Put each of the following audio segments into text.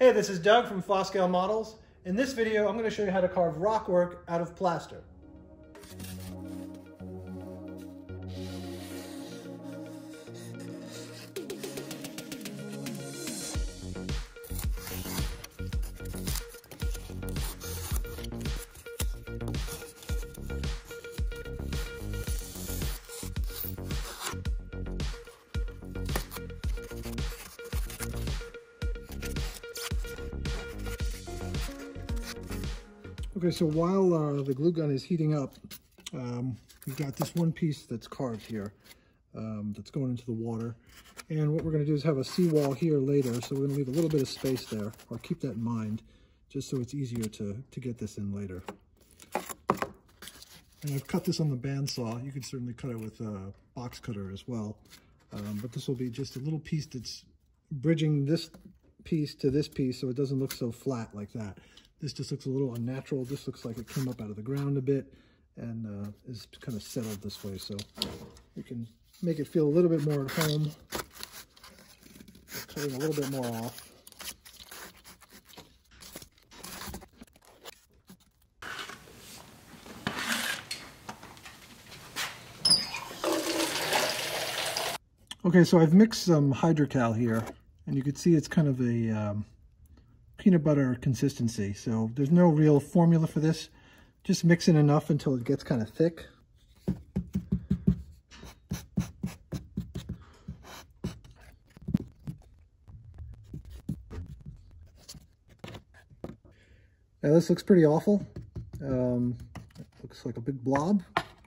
Hey, this is Doug from Fos Scale Models. In this video, I'm going to show you how to carve rockwork out of plaster. Okay, so while the glue gun is heating up, we've got this one piece that's carved here that's going into the water. And what we're going to do is have a seawall here later, so we're going to leave a little bit of space there, or keep that in mind, just so it's easier to get this in later. And I've cut this on the bandsaw. You can certainly cut it with a box cutter as well. But this will be just a little piece that's bridging this piece to this piece so it doesn't look so flat like that. This just looks a little unnatural. This looks like it came up out of the ground a bit and is kind of settled this way. So we can make it feel a little bit more at home, cutting a little bit more off. Okay, so I've mixed some Hydrocal here, and you can see it's kind of a peanut butter consistency, so there's no real formula for this. Just mix in enough until it gets kind of thick. Now this looks pretty awful. It looks like a big blob,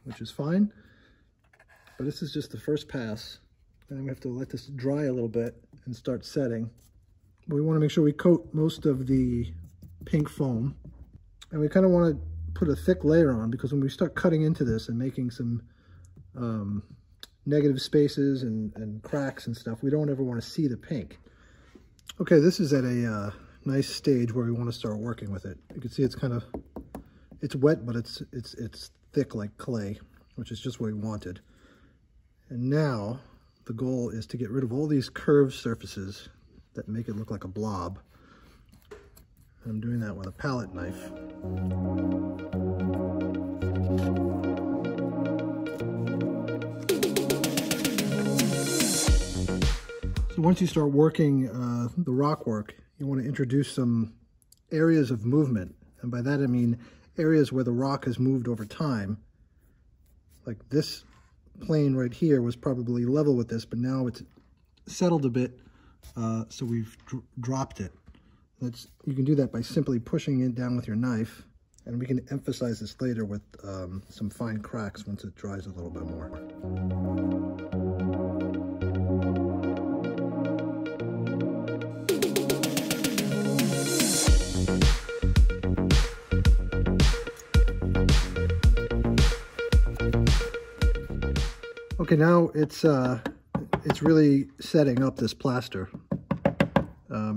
which is fine. But this is just the first pass. And then we have to let this dry a little bit and start setting. We want to make sure we coat most of the pink foam, and we kind of want to put a thick layer on, because when we start cutting into this and making some negative spaces and cracks and stuff, we don't ever want to see the pink. Okay, this is at a nice stage where we want to start working with it. You can see it's kind of, it's wet, but it's thick like clay, which is just what we wanted. And now the goal is to get rid of all these curved surfaces that make it look like a blob. I'm doing that with a palette knife. So once you start working the rock work, you want to introduce some areas of movement. And by that I mean areas where the rock has moved over time. Like this plane right here was probably level with this, but now it's settled a bit. So we've dropped it. You can do that by simply pushing it down with your knife, and we can emphasize this later with some fine cracks once it dries a little bit more. Okay, now it's really setting up this plaster.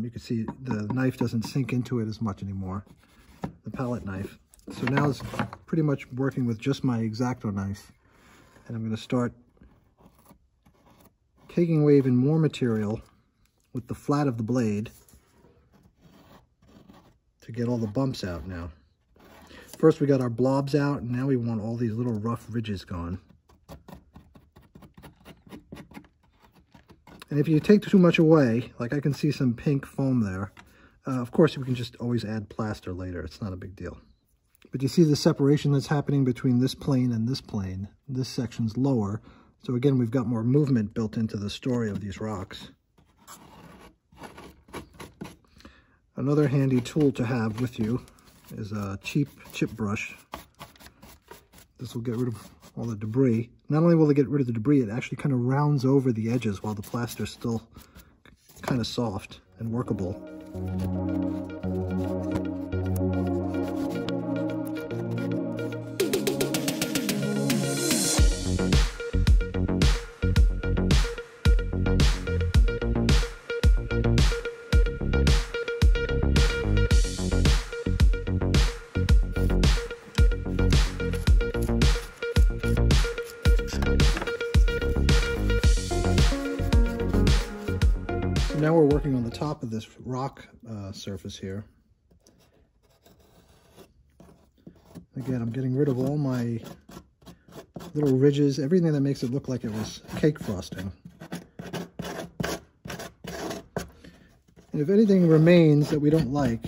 You can see the knife doesn't sink into it as much anymore, the palette knife. So now it's pretty much working with just my X-Acto knife. And I'm going to start taking away even more material with the flat of the blade to get all the bumps out now. First we got our blobs out, and now we want all these little rough ridges gone. And if you take too much away, like I can see some pink foam there, of course we can just always add plaster later, it's not a big deal. But you see the separation that's happening between this plane and this plane. This section's lower, so again we've got more movement built into the story of these rocks. Another handy tool to have with you is a cheap chip brush. This will get rid of all the debris. Not only will it get rid of the debris, it actually kind of rounds over the edges while the plaster is still kind of soft and workable. on top of this rock surface here. Again, I'm getting rid of all my little ridges, everything that makes it look like it was cake frosting. And if anything remains that we don't like,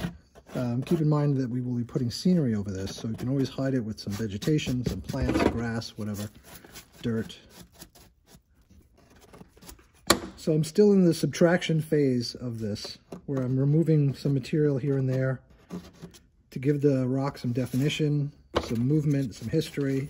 keep in mind that we will be putting scenery over this, so you can always hide it with some vegetation, some plants, grass, whatever, dirt. So I'm still in the subtraction phase of this, where I'm removing some material here and there to give the rock some definition, some movement, some history.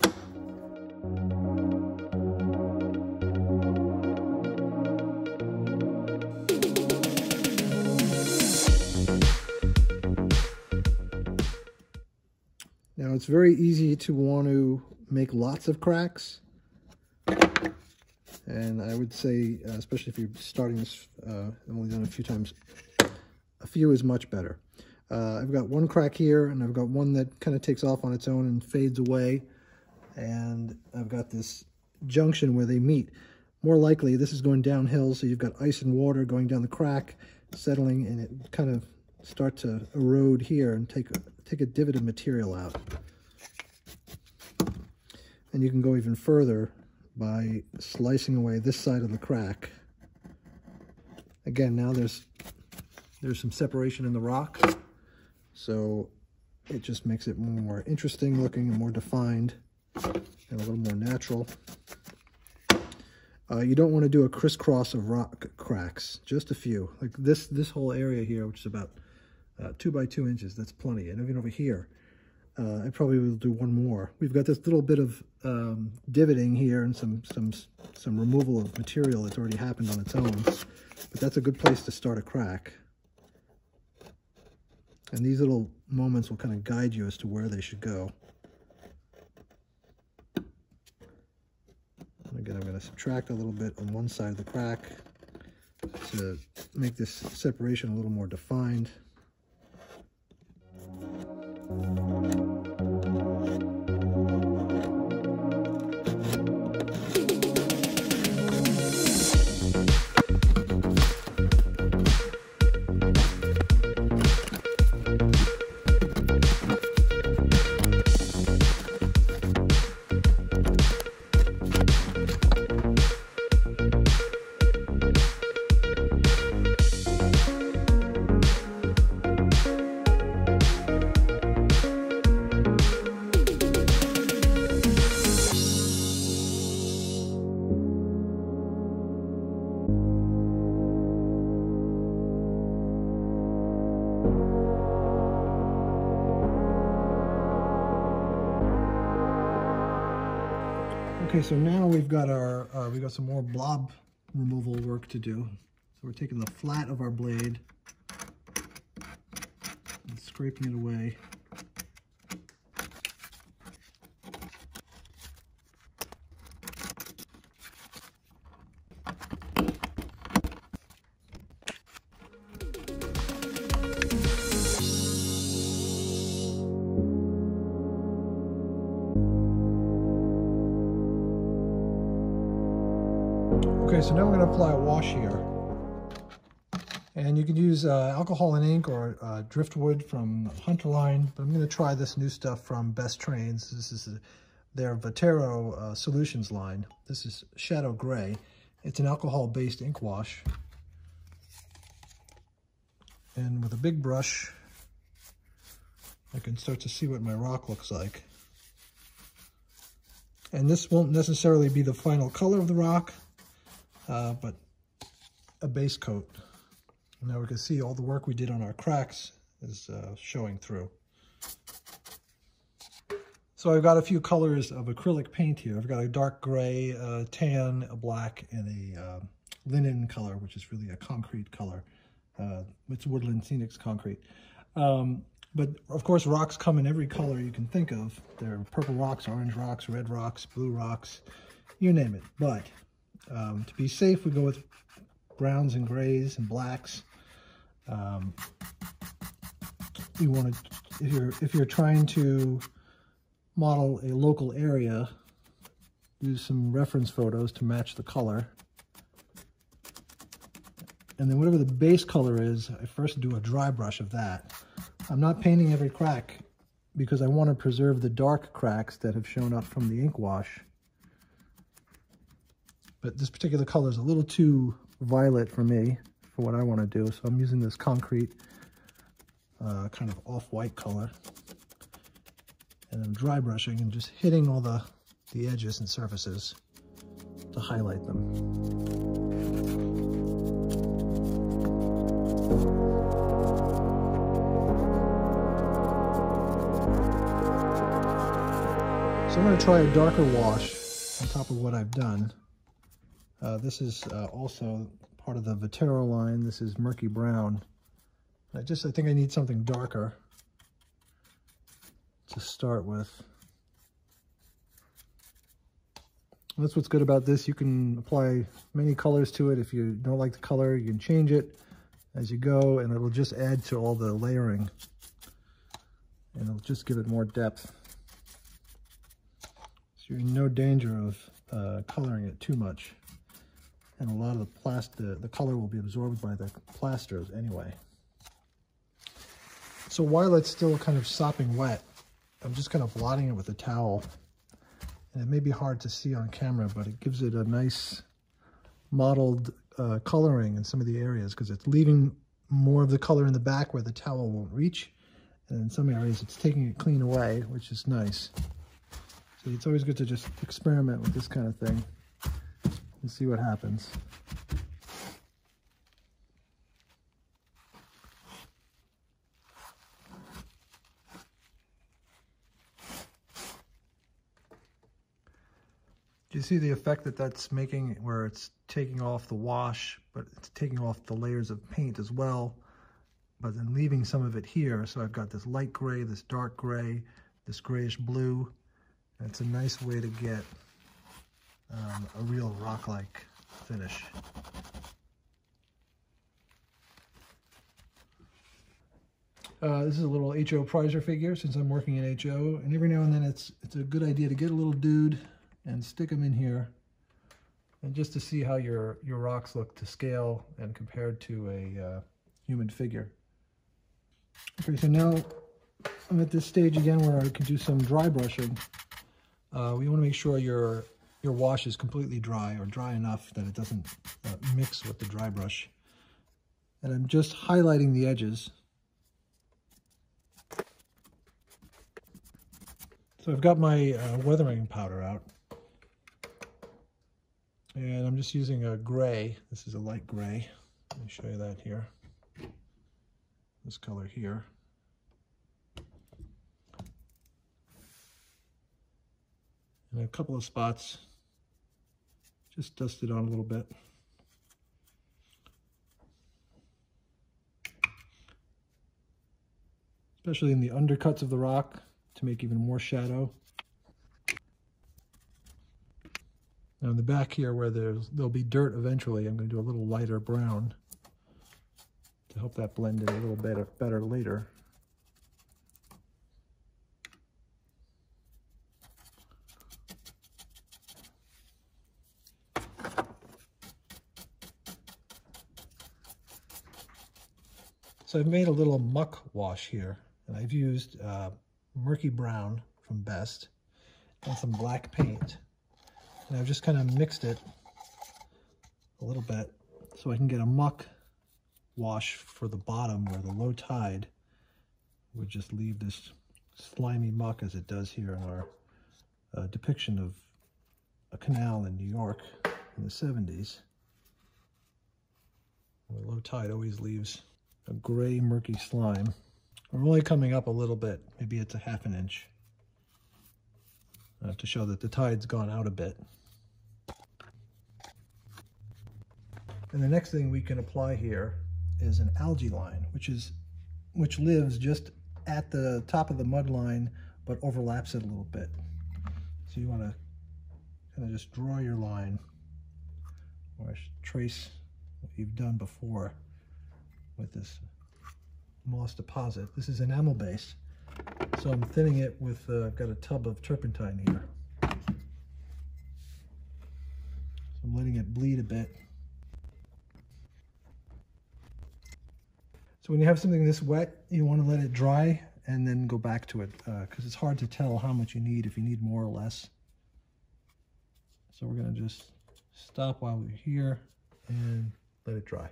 Now it's very easy to want to make lots of cracks. And I would say, especially if you're starting this, I've only done a few times, a few is much better. I've got one crack here, and I've got one that kind of takes off on its own and fades away. And I've got this junction where they meet. More likely, this is going downhill, so you've got ice and water going down the crack, settling, and it kind of starts to erode here and take a divot of material out. And you can go even further by slicing away this side of the crack. Again, now there's some separation in the rock, so it just makes it more interesting looking and more defined and a little more natural. You don't want to do a crisscross of rock cracks, just a few. Like this whole area here, which is about 2 by 2 inches, that's plenty. And even over here, I probably will do one more. We've got this little bit of divoting here and some removal of material that's already happened on its own, but that's a good place to start a crack. And these little moments will kind of guide you as to where they should go. And again, I'm going to subtract a little bit on one side of the crack to make this separation a little more defined. Okay, so now we've got our we've got some more blob removal work to do. So we're taking the flat of our blade and scraping it away. So now we're going to apply a wash here, and you can use alcohol and ink or driftwood from Hunterline, but I'm going to try this new stuff from Best Trains. This is their Vatero Solutions line. This is Shadow Gray. It's an alcohol-based ink wash, and with a big brush, I can start to see what my rock looks like. And this won't necessarily be the final color of the rock, but a base coat. Now we can see all the work we did on our cracks is showing through. So I've got a few colors of acrylic paint here. I've got a dark gray, tan, a black, and a linen color, which is really a concrete color. It's Woodland Scenics concrete. But of course, rocks come in every color you can think of. There are purple rocks, orange rocks, red rocks, blue rocks, you name it. But to be safe, we go with browns and grays and blacks. You want to, if you're trying to model a local area, use some reference photos to match the color. And then whatever the base color is, I first do a dry brush of that. I'm not painting every crack because I want to preserve the dark cracks that have shown up from the ink wash. But this particular color is a little too violet for me, for what I want to do. So I'm using this concrete kind of off-white color. And I'm dry brushing and just hitting all the edges and surfaces to highlight them. So I'm going to try a darker wash on top of what I've done. This is also part of the Vatero line. This is murky brown. I think I need something darker to start with. And that's what's good about this. You can apply many colors to it. If you don't like the color, you can change it as you go, and it'll just add to all the layering, and it'll just give it more depth. So you're in no danger of coloring it too much, and a lot of the plaster, the color will be absorbed by the plasters anyway. So while it's still kind of sopping wet, I'm just kind of blotting it with a towel, and it may be hard to see on camera, but it gives it a nice mottled coloring in some of the areas, because it's leaving more of the color in the back where the towel won't reach, and in some areas it's taking it clean away, which is nice. So it's always good to just experiment with this kind of thing and see what happens. Do you see the effect that that's making, where it's taking off the wash, but it's taking off the layers of paint as well, but then leaving some of it here? So I've got this light gray, this dark gray, this grayish blue. It's a nice way to get a real rock-like finish. This is a little HO prizer figure, since I'm working in HO, and every now and then it's a good idea to get a little dude and stick them in here, and just to see how your rocks look to scale and compared to a human figure. Okay, so now I'm at this stage again where I can do some dry brushing. We want to make sure your wash is completely dry, or dry enough that it doesn't mix with the dry brush. And I'm just highlighting the edges. So I've got my weathering powder out. And I'm just using a gray. This is a light gray. Let me show you that here. This color here. And a couple of spots. Just dust it on a little bit. Especially in the undercuts of the rock, to make even more shadow. Now in the back here, where there'll be dirt eventually, I'm going to do a little lighter brown to help that blend in a little bit better later. So I've made a little muck wash here, and I've used murky brown from Best and some black paint. And I've just kind of mixed it a little bit so I can get a muck wash for the bottom, where the low tide would just leave this slimy muck, as it does here in our depiction of a canal in New York in the 70s. The low tide always leaves a gray, murky slime. We're only coming up a little bit, maybe it's a half an inch. I have to show that the tide's gone out a bit. And the next thing we can apply here is an algae line, which lives just at the top of the mud line, but overlaps it a little bit. So you want to kind of just draw your line, or trace what you've done before with this moss deposit. This is enamel base. So I'm thinning it with, I've got a tub of turpentine here. So I'm letting it bleed a bit. So when you have something this wet, you want to let it dry and then go back to it, because it's hard to tell how much you need, if you need more or less. So we're going to just stop while we're here and let it dry.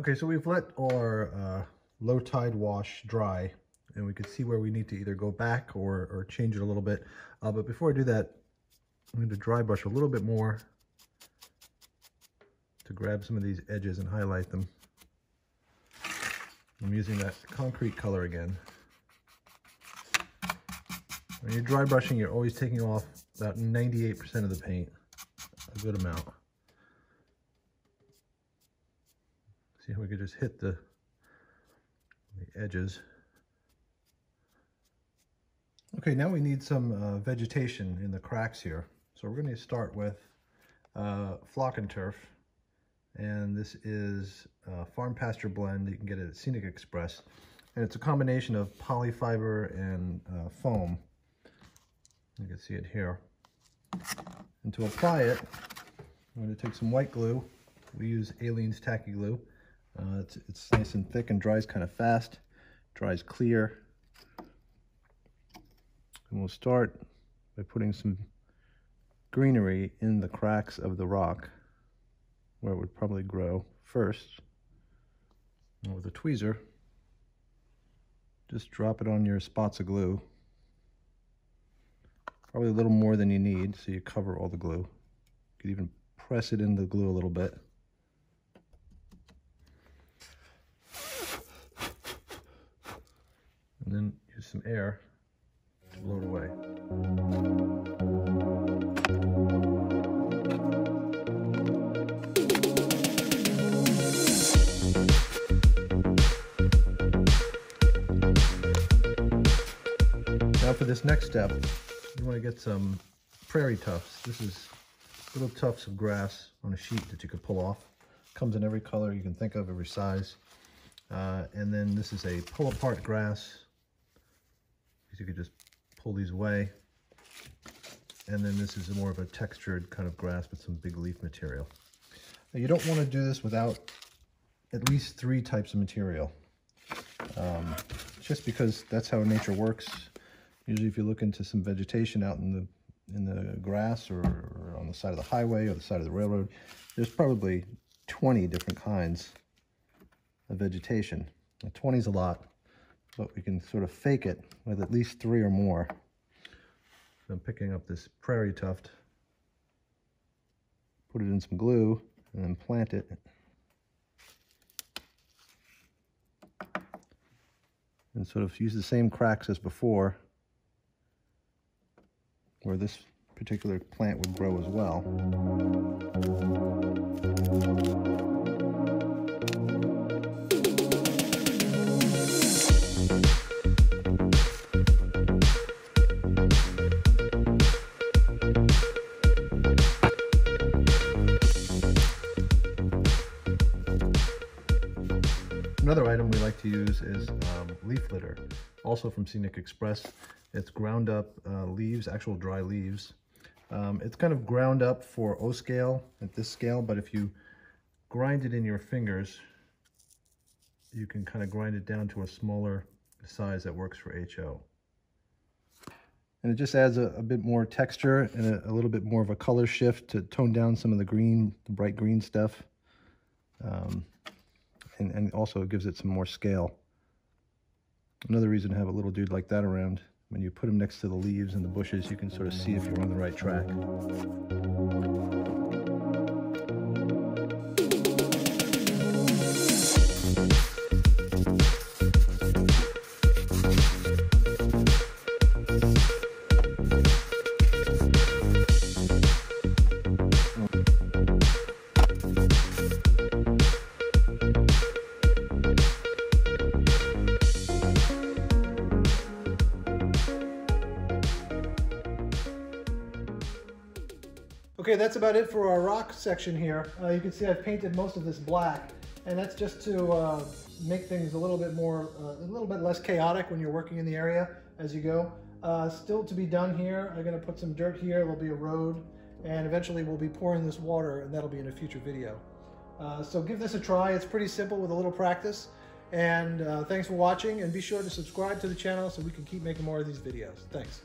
Okay, so we've let our low tide wash dry, and we could see where we need to either go back or change it a little bit. But before I do that, I'm going to dry brush a little bit more to grab some of these edges and highlight them. I'm using that concrete color again. When you're dry brushing, you're always taking off about 98% of the paint, a good amount. See how we could just hit the edges. Okay, now we need some vegetation in the cracks here. So we're going to start with flock and turf. And this is a farm pasture blend. You can get it at Scenic Express. And it's a combination of polyfiber and foam. You can see it here. And to apply it, I'm going to take some white glue. We use Aileen's Tacky Glue. It's nice and thick and dries kind of fast, dries clear. And we'll start by putting some greenery in the cracks of the rock, where it would probably grow first. And with a tweezer, just drop it on your spots of glue. Probably a little more than you need, so you cover all the glue. You could even press it into the glue a little bit. And then use some air to blow it away. Now for this next step, you want to get some prairie tufts. This is little tufts of grass on a sheet that you could pull off. Comes in every color you can think of, every size. And then this is a pull apart grass. You could just pull these away. And then this is more of a textured kind of grass with some big leaf material. Now you don't want to do this without at least three types of material. Just because that's how nature works. Usually if you look into some vegetation out in the grass or on the side of the highway or the side of the railroad, there's probably 20 different kinds of vegetation. Now 20 is a lot, but we can sort of fake it with at least three or more. So I'm picking up this prairie tuft, put it in some glue, and then plant it. And sort of use the same cracks as before, where this particular plant would grow as well. Another item we like to use is leaf litter, also from Scenic Express. It's ground up leaves, actual dry leaves. It's kind of ground up for O scale at this scale, but if you grind it in your fingers, you can kind of grind it down to a smaller size that works for HO. And it just adds a bit more texture and a little bit more of a color shift to tone down some of the green, the bright green stuff. And also gives it some more scale. Another reason to have a little dude like that around. When you put them next to the leaves and the bushes, you can sort of see if you're on the right track. Okay, that's about it for our rock section here. You can see I've painted most of this black, and that's just to make things a little bit more, a little bit less chaotic when you're working in the area as you go. Still to be done here. I'm gonna put some dirt here, there'll be a road, and eventually we'll be pouring this water, and that'll be in a future video. So give this a try. It's pretty simple with a little practice. And thanks for watching, and be sure to subscribe to the channel so we can keep making more of these videos. Thanks.